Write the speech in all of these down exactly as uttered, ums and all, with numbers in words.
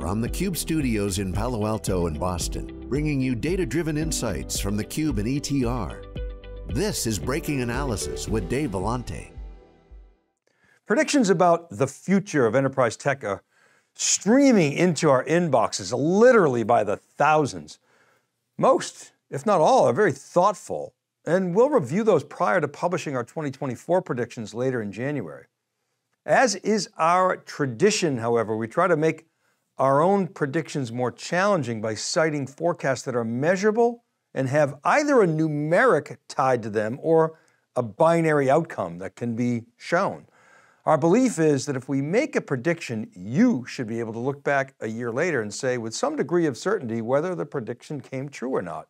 from theCUBE studios in Palo Alto and Boston, bringing you data-driven insights from theCUBE and E T R. This is Breaking Analysis with Dave Vellante. Predictions about the future of enterprise tech are streaming into our inboxes literally by the thousands. Most, if not all, are very thoughtful, and we'll review those prior to publishing our twenty twenty-four predictions later in January. As is our tradition, however, we try to make our own predictions more challenging by citing forecasts that are measurable and have either a numeric tied to them or a binary outcome that can be shown. Our belief is that if we make a prediction, you should be able to look back a year later and say with some degree of certainty whether the prediction came true or not,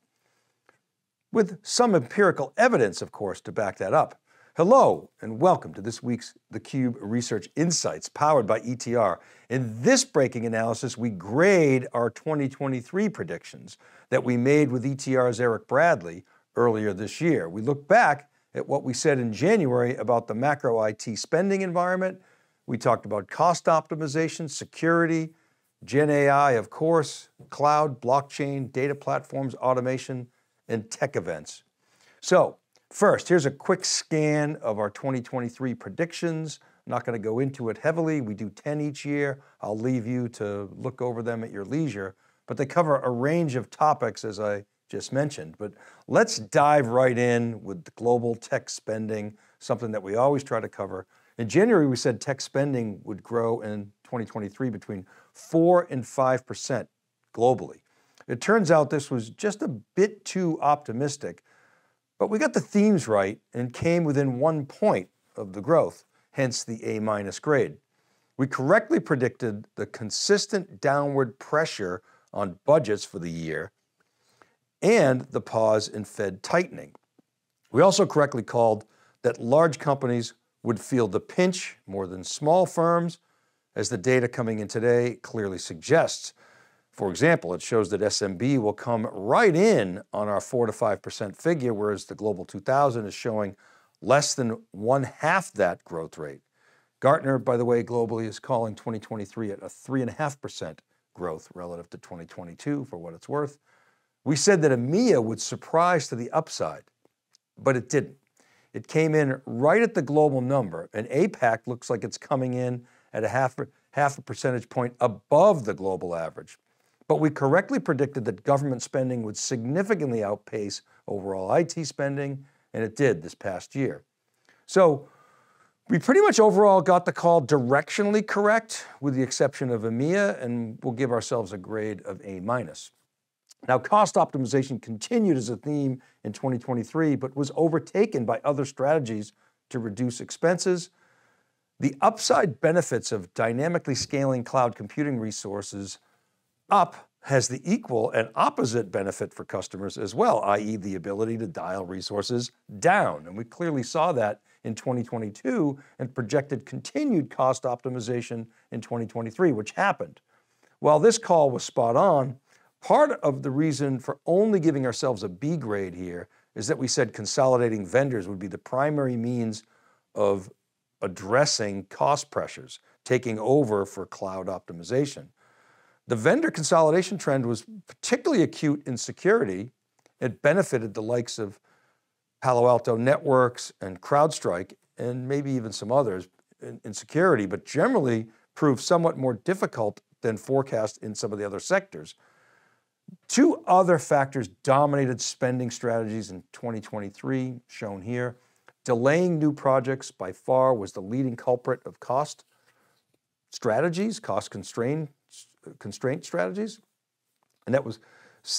with some empirical evidence, of course, to back that up. Hello, and welcome to this week's theCUBE Research Insights, powered by E T R. In this breaking analysis, we grade our twenty twenty-three predictions that we made with E T R's Eric Bradley earlier this year. We look back at what we said in January about the macro I T spending environment. We talked about cost optimization, security, Gen A I, of course, cloud, blockchain, data platforms, automation, and tech events. So, first, here's a quick scan of our twenty twenty-three predictions. I'm not going to go into it heavily. We do ten each year. I'll leave you to look over them at your leisure, but they cover a range of topics as I just mentioned. But let's dive right in with the global tech spending, something that we always try to cover. In January, we said tech spending would grow in twenty twenty-three between four and five percent globally. It turns out this was just a bit too optimistic, but we got the themes right and came within one point of the growth, hence the A minus grade. We correctly predicted the consistent downward pressure on budgets for the year and the pause in Fed tightening. We also correctly called that large companies would feel the pinch more than small firms, as the data coming in today clearly suggests. For example, it shows that S M B will come right in on our four to five percent figure, whereas the Global two thousand is showing less than one half that growth rate. Gartner, by the way, globally is calling twenty twenty-three at a three point five percent growth relative to twenty twenty-two, for what it's worth. We said that EMEA would surprise to the upside, but it didn't. It came in right at the global number, and APAC looks like it's coming in at a half, half a percentage point above the global average. But we correctly predicted that government spending would significantly outpace overall I T spending, and it did this past year. So we pretty much overall got the call directionally correct, with the exception of EMEA, and we'll give ourselves a grade of A minus. Now, cost optimization continued as a theme in twenty twenty-three, but was overtaken by other strategies to reduce expenses. The upside benefits of dynamically scaling cloud computing resources up has the equal and opposite benefit for customers as well, that is the ability to dial resources down. And we clearly saw that in twenty twenty-two and projected continued cost optimization in twenty twenty-three, which happened. While this call was spot on, part of the reason for only giving ourselves a B grade here is that we said consolidating vendors would be the primary means of addressing cost pressures, taking over for cloud optimization. The vendor consolidation trend was particularly acute in security. It benefited the likes of Palo Alto Networks and CrowdStrike, and maybe even some others in, in security, but generally proved somewhat more difficult than forecast in some of the other sectors. Two other factors dominated spending strategies in twenty twenty-three, shown here. Delaying new projects by far was the leading culprit of cost strategies, cost constrained constraint strategies. And that was,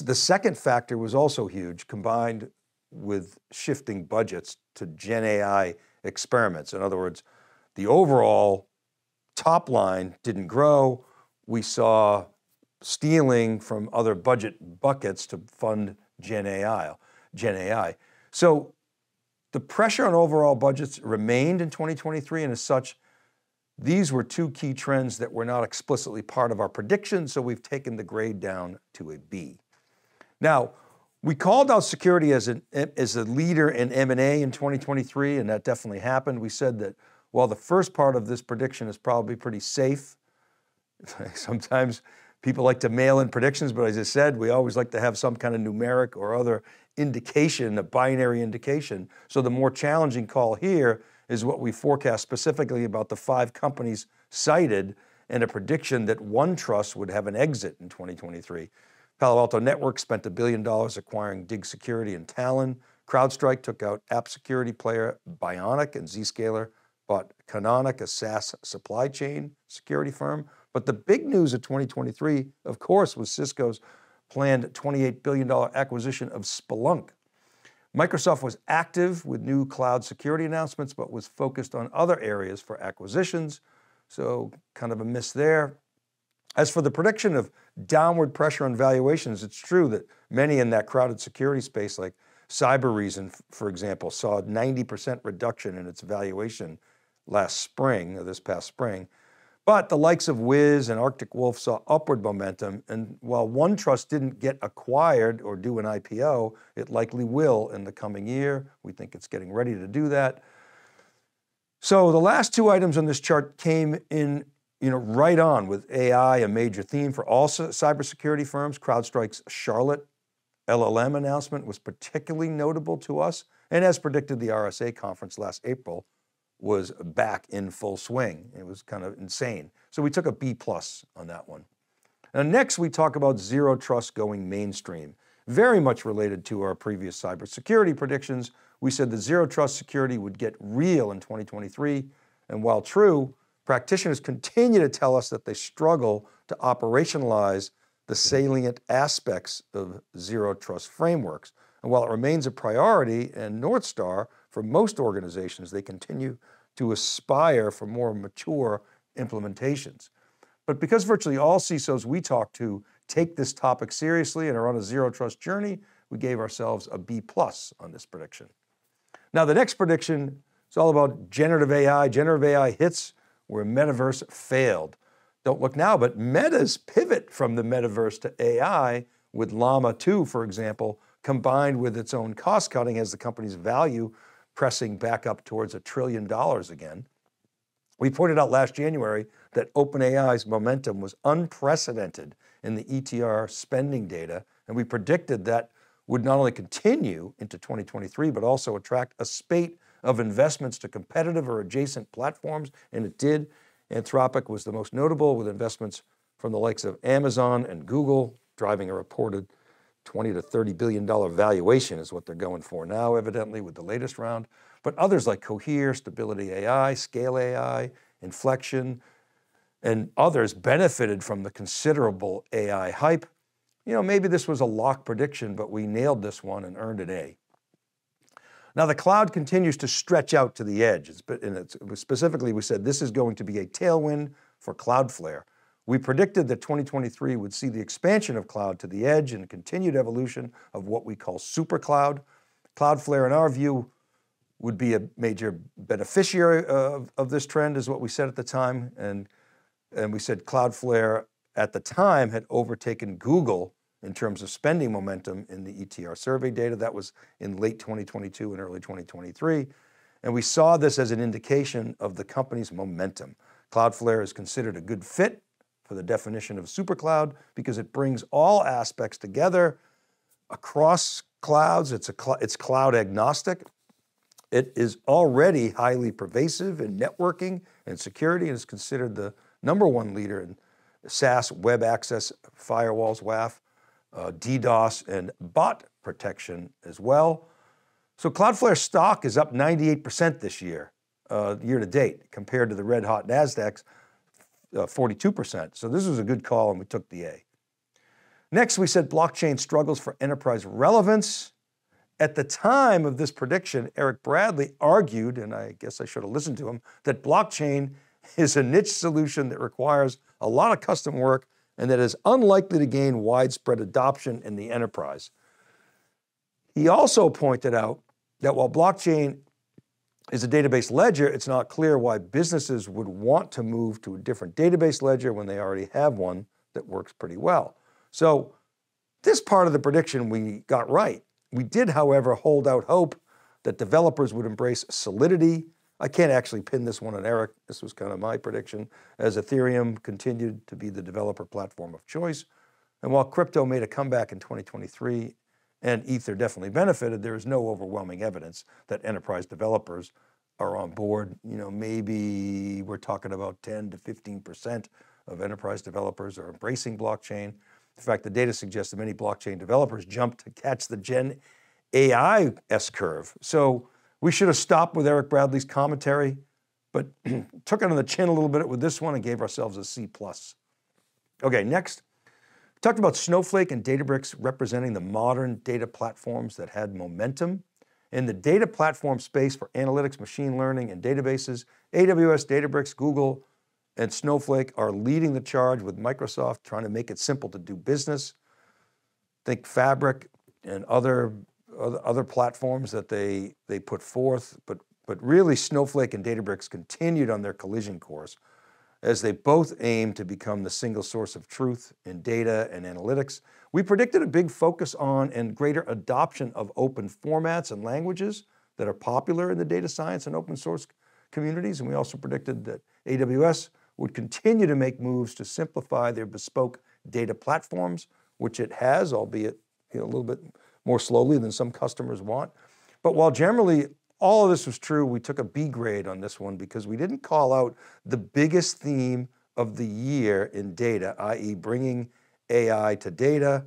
the second factor was also huge, combined with shifting budgets to Gen A I experiments. In other words, the overall top line didn't grow. We saw stealing from other budget buckets to fund Gen A I. Gen A I. So the pressure on overall budgets remained in twenty twenty-three, and as such, these were two key trends that were not explicitly part of our prediction, so we've taken the grade down to a B. Now, we called out security as, an, as a leader in M and A in twenty twenty-three, and that definitely happened. We said that while the first part of this prediction is probably pretty safe, sometimes People like to mail in predictions, but as I said, we always like to have some kind of numeric or other indication, a binary indication. So the more challenging call here is what we forecast specifically about the five companies cited and a prediction that OneTrust would have an exit in twenty twenty-three. Palo Alto Networks spent a billion dollars acquiring Dig Security and Talon. CrowdStrike took out app security player Bionic, and Zscaler bought Canonic, a SaaS supply chain security firm. But the big news of twenty twenty-three, of course, was Cisco's planned twenty-eight billion dollar acquisition of Splunk. Microsoft was active with new cloud security announcements, but was focused on other areas for acquisitions. So kind of a miss there. As for the prediction of downward pressure on valuations, it's true that many in that crowded security space, like CyberReason, for example, saw a ninety percent reduction in its valuation last spring, or this past spring. But the likes of Wiz and Arctic Wolf saw upward momentum, and while OneTrust didn't get acquired or do an I P O, it likely will in the coming year. We think it's getting ready to do that. So the last two items on this chart came in, you know, right on, with A I a major theme for all cybersecurity firms. CrowdStrike's Charlotte L L M announcement was particularly notable to us, and as predicted, the R S A conference last April was back in full swing. It was kind of insane. So we took a B plus on that one. Now next we talk about zero trust going mainstream. Very much related to our previous cybersecurity predictions. We said that zero trust security would get real in twenty twenty-three. And while true, practitioners continue to tell us that they struggle to operationalize the salient aspects of zero trust frameworks. And while it remains a priority and North Star for most organizations, they continue to aspire for more mature implementations. But because virtually all C I S Os we talk to take this topic seriously and are on a zero trust journey, we gave ourselves a B plus on this prediction. Now the next prediction is all about generative A I. Generative A I hits where metaverse failed. Don't look now, but Meta's pivot from the metaverse to A I with Llama two, for example, combined with its own cost cutting, has the company's value pressing back up towards a trillion dollars again. We pointed out last January that OpenAI's momentum was unprecedented in the E T R spending data, and we predicted that would not only continue into twenty twenty-three, but also attract a spate of investments to competitive or adjacent platforms, and it did. Anthropic was the most notable, with investments from the likes of Amazon and Google driving a reported twenty to thirty billion dollar valuation is what they're going for now, evidently, with the latest round. But others like Cohere, Stability A I, Scale A I, Inflection, and others benefited from the considerable A I hype. You know, maybe this was a lock prediction, but we nailed this one and earned an A. Now the cloud continues to stretch out to the edge. It's, and it's, specifically, we said this is going to be a tailwind for Cloudflare. We predicted that twenty twenty-three would see the expansion of cloud to the edge and continued evolution of what we call super cloud. Cloudflare, in our view, would be a major beneficiary of, of this trend, is what we said at the time. And, and we said Cloudflare at the time had overtaken Google in terms of spending momentum in the E T R survey data. That was in late twenty twenty-two and early twenty twenty-three. And we saw this as an indication of the company's momentum. Cloudflare is considered a good fit for the definition of supercloud because it brings all aspects together across clouds. It's, a cl it's cloud agnostic. It is already highly pervasive in networking and security and is considered the number one leader in SaaS, web access, firewalls, W A F, uh, DDoS, and bot protection as well. So Cloudflare stock is up ninety-eight percent this year, uh, year to date, compared to the red hot NASDAQ's Uh, forty-two percent. So this was a good call and we took the A. Next, we said blockchain struggles for enterprise relevance. At the time of this prediction, Eric Bradley argued, and I guess I should have listened to him, that blockchain is a niche solution that requires a lot of custom work and that is unlikely to gain widespread adoption in the enterprise. He also pointed out that while blockchain is a database ledger, it's not clear why businesses would want to move to a different database ledger when they already have one that works pretty well. So this part of the prediction we got right. We did, however, hold out hope that developers would embrace Solidity, I can't actually pin this one on Eric. This was kind of my prediction, as Ethereum continued to be the developer platform of choice. And while crypto made a comeback in twenty twenty-three and Ether definitely benefited, there is no overwhelming evidence that enterprise developers are on board. You know, maybe we're talking about ten to fifteen percent of enterprise developers are embracing blockchain. In fact, the data suggests that many blockchain developers jumped to catch the Gen A I S-curve. So we should have stopped with Eric Bradley's commentary, but took it on the chin a little bit with this one and gave ourselves a C plus. Okay, next. Talked about Snowflake and Databricks representing the modern data platforms that had momentum. In the data platform space for analytics, machine learning, and databases, A W S, Databricks, Google, and Snowflake are leading the charge, with Microsoft trying to make it simple to do business. Think Fabric and other, other, other platforms that they, they put forth, but, but really Snowflake and Databricks continued on their collision course, as they both aim to become the single source of truth in data and analytics. We predicted a big focus on and greater adoption of open formats and languages that are popular in the data science and open source communities. And we also predicted that A W S would continue to make moves to simplify their bespoke data platforms, which it has, albeit you know, a little bit more slowly than some customers want. But while generally all of this was true, we took a B grade on this one because we didn't call out the biggest theme of the year in data, that is bringing A I to data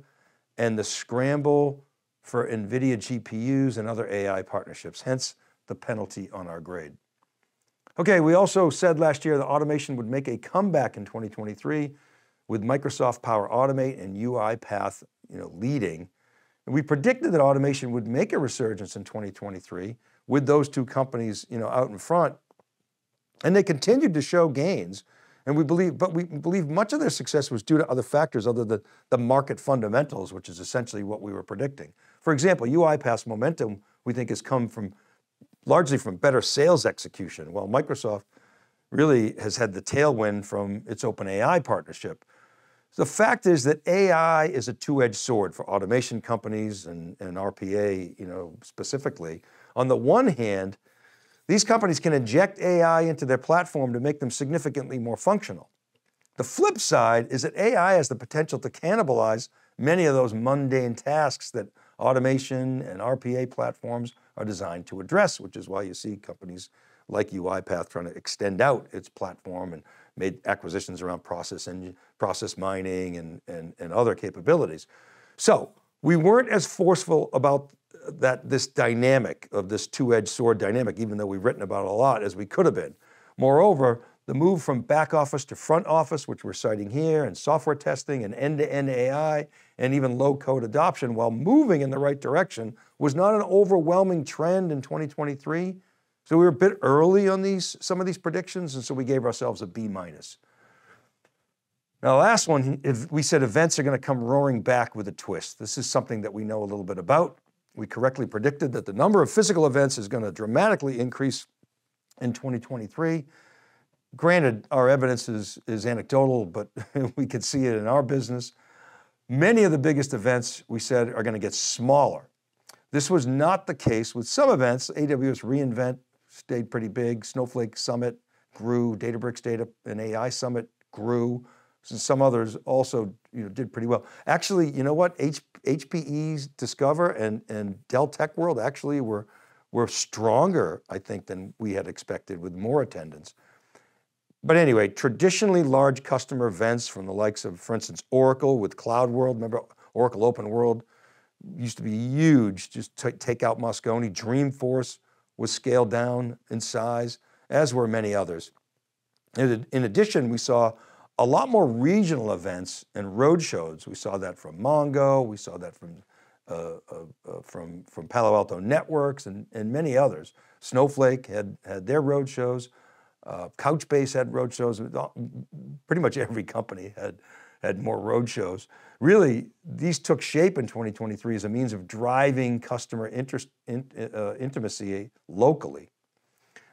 and the scramble for NVIDIA G P Us and other A I partnerships, hence the penalty on our grade. Okay, we also said last year that automation would make a comeback in twenty twenty-three with Microsoft Power Automate and UiPath you know, leading. And we predicted that automation would make a resurgence in twenty twenty-three, with those two companies you know, out in front. And they continued to show gains. And we believe, but we believe much of their success was due to other factors other than the market fundamentals, which is essentially what we were predicting. For example, UiPath's momentum, we think, has come from largely from better sales execution, while Microsoft really has had the tailwind from its OpenAI partnership. The fact is that A I is a two-edged sword for automation companies and, and R P A you know, specifically. On the one hand, these companies can inject A I into their platform to make them significantly more functional. The flip side is that A I has the potential to cannibalize many of those mundane tasks that automation and R P A platforms are designed to address, which is why you see companies like UiPath trying to extend out its platform and made acquisitions around process and process mining and, and, and other capabilities. So we weren't as forceful about that this dynamic of this two-edged sword dynamic, even though we've written about it a lot, as we could have been. Moreover, the move from back office to front office, which we're citing here, and software testing and end-to-end A I and even low-code adoption, while moving in the right direction, was not an overwhelming trend in twenty twenty-three. So we were a bit early on these, some of these predictions, and so we gave ourselves a B minus. Now, last one, if we said events are going to come roaring back with a twist. This is something that we know a little bit about. We correctly predicted that the number of physical events is going to dramatically increase in twenty twenty-three. Granted, our evidence is, is anecdotal, but we could see it in our business. Many of the biggest events, we said, are going to get smaller. This was not the case with some events. A W S reInvent stayed pretty big. Snowflake Summit grew. Databricks Data and A I Summit grew. And some others also you know, did pretty well. Actually, you know what? H P E's Discover and, and Dell Tech World actually were, were stronger, I think, than we had expected, with more attendance. But anyway, traditionally large customer events from the likes of, for instance, Oracle with Cloud World. Remember Oracle Open World used to be huge, just take out Moscone. Dreamforce was scaled down in size, as were many others. In addition, we saw a lot more regional events and roadshows. We saw that from Mongo, we saw that from, uh, uh, from, from Palo Alto Networks and, and many others. Snowflake had, had their roadshows, uh, Couchbase had roadshows. Pretty much every company had, had more roadshows. Really, these took shape in twenty twenty-three as a means of driving customer interest, in, uh, intimacy locally.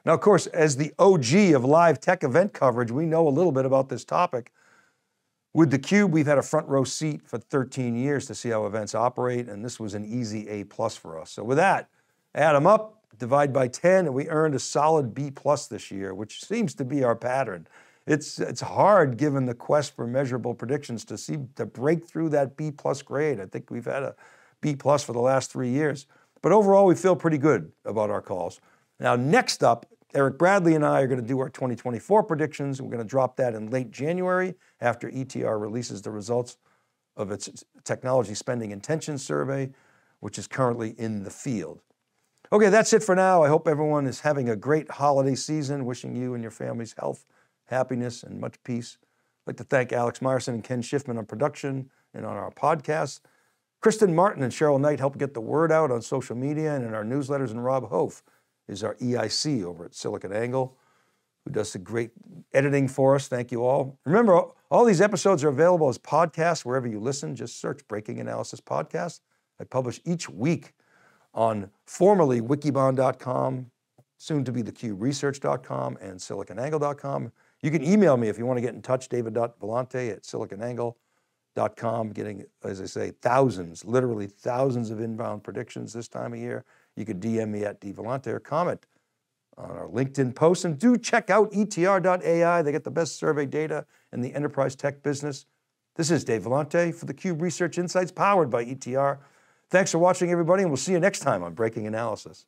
Now, of course, as the O G of live tech event coverage, we know a little bit about this topic. With theCUBE, we've had a front row seat for thirteen years to see how events operate, and this was an easy A plus for us. So with that, add them up, divide by ten, and we earned a solid B plus this year, which seems to be our pattern. It's, it's hard, given the quest for measurable predictions, to see, to break through that B plus grade. I think we've had a B plus for the last three years. But overall, we feel pretty good about our calls. Now, next up, Eric Bradley and I are going to do our twenty twenty-four predictions. We're going to drop that in late January after E T R releases the results of its technology spending intention survey, which is currently in the field. Okay, that's it for now. I hope everyone is having a great holiday season, wishing you and your families health, happiness, and much peace. I'd like to thank Alex Myerson and Ken Schiffman on production and on our podcast. Kristen Martin and Cheryl Knight help get the word out on social media and in our newsletters, and Rob Hof is our E I C over at SiliconANGLE, who does the great editing for us. Thank you all. Remember, all these episodes are available as podcasts wherever you listen. Just search Breaking Analysis Podcast. I publish each week on formerly wikibon dot com, soon to be the cube research dot com and siliconangle dot com. You can email me if you want to get in touch, david dot vellante at siliconangle dot com, getting, as I say, thousands, literally thousands of inbound predictions this time of year. You could D M me at dvellante or comment on our LinkedIn posts. And do check out E T R dot A I. They get the best survey data in the enterprise tech business. This is Dave Vellante for theCUBE Research Insights, powered by E T R. Thanks for watching, everybody, and we'll see you next time on Breaking Analysis.